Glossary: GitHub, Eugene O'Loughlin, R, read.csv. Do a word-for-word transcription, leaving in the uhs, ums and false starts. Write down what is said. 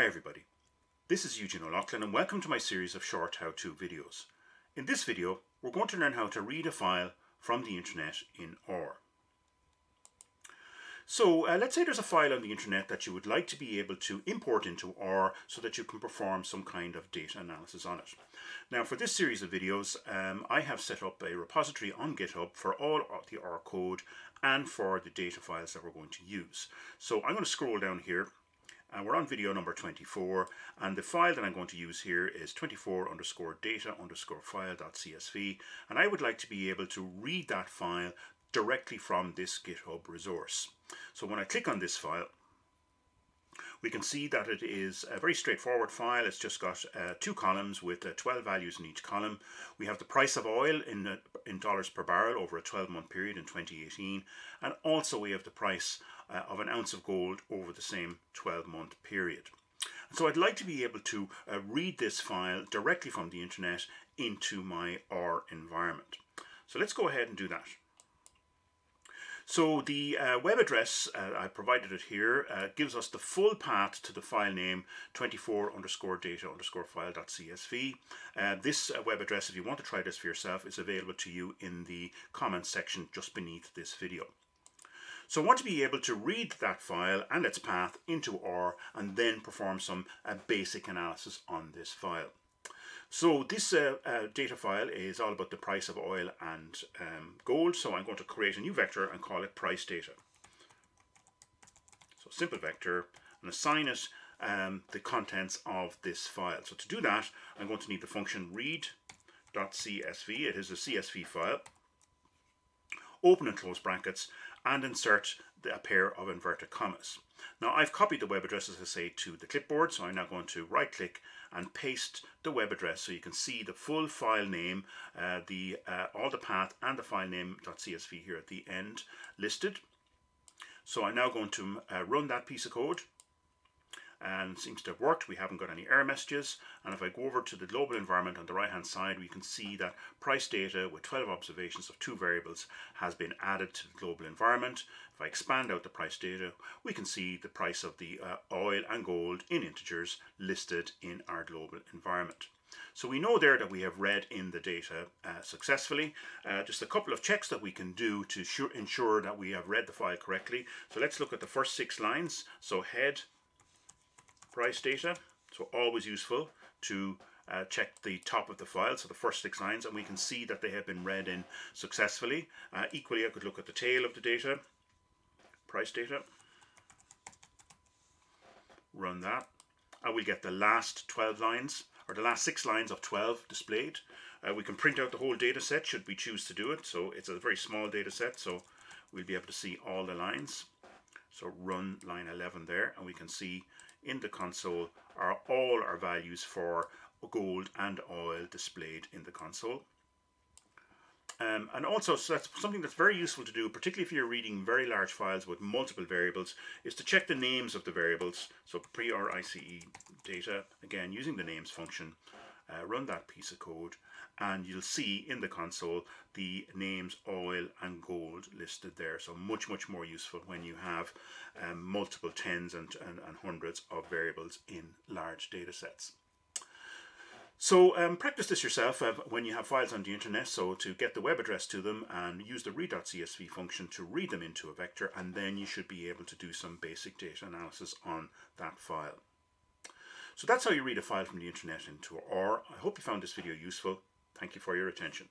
Hi everybody, this is Eugene O'Loughlin and welcome to my series of short how-to videos. In this video we're going to learn how to read a file from the internet in O R. So uh, let's say there's a file on the internet that you would like to be able to import into O R so that you can perform some kind of data analysis on it. Now for this series of videos um, I have set up a repository on GitHub for all the O R code and for the data files that we're going to use. So I'm going to scroll down here. And we're on video number twenty-four, and the file that I'm going to use here is twenty-four underscore data underscore file.csv, and I would like to be able to read that file directly from this GitHub resource. So when I click on this file, we can see that it is a very straightforward file. It's just got uh, two columns with uh, twelve values in each column. We have the price of oil in, uh, in dollars per barrel over a twelve month period in twenty eighteen. And also we have the price uh, of an ounce of gold over the same twelve month period. So I'd like to be able to uh, read this file directly from the internet into my O R environment. So let's go ahead and do that. So the uh, web address, uh, I provided it here, uh, gives us the full path to the file name twenty-four underscore data underscore file.csv. Uh, this uh, web address, if you want to try this for yourself, is available to you in the comments section just beneath this video. So I want to be able to read that file and its path into O R and then perform some uh, basic analysis on this file. So this uh, uh, data file is all about the price of oil and um, gold. So I'm going to create a new vector and call it price data. So simple vector and assign it um, the contents of this file. So to do that, I'm going to need the function read.csv. It is a C S V file. Open and close brackets and insert the, a pair of inverted commas. Now I've copied the web address, as I say, to the clipboard, so I'm now going to right click and paste the web address so you can see the full file name, uh, the, uh, all the path and the file name.csv here at the end listed. So I'm now going to uh, run that piece of code, and it seems to have worked. We haven't got any error messages, and if I go over to the global environment on the right hand side, we can see that price data with twelve observations of two variables has been added to the global environment. If I expand out the price data, we can see the price of the uh, oil and gold in integers listed in our global environment. So we know there that we have read in the data uh, successfully. Uh, just a couple of checks that we can do to ensure that we have read the file correctly. So let's look at the first six lines. So head price data, so always useful to uh, check the top of the file, so the first six lines, and we can see that they have been read in successfully. Uh, equally, I could look at the tail of the data, price data, run that, and we get the last twelve lines, or the last six lines of twelve displayed. Uh, we can print out the whole data set should we choose to do it, so it's a very small data set, so we'll be able to see all the lines. So run line eleven there, and we can see in the console are all our values for gold and oil displayed in the console. Um, and also, so that's something that's very useful to do, particularly if you're reading very large files with multiple variables, is to check the names of the variables. So pre-R I C E data, again using the names function, uh, run that piece of code, and you'll see in the console the names oil and gold listed there. So much, much more useful when you have um, multiple tens and, and, and hundreds of variables in large data sets. So um, practice this yourself uh, when you have files on the internet. So to get the web address to them and use the read.csv function to read them into a vector, and then you should be able to do some basic data analysis on that file. So that's how you read a file from the internet into O R. I hope you found this video useful. Thank you for your attention.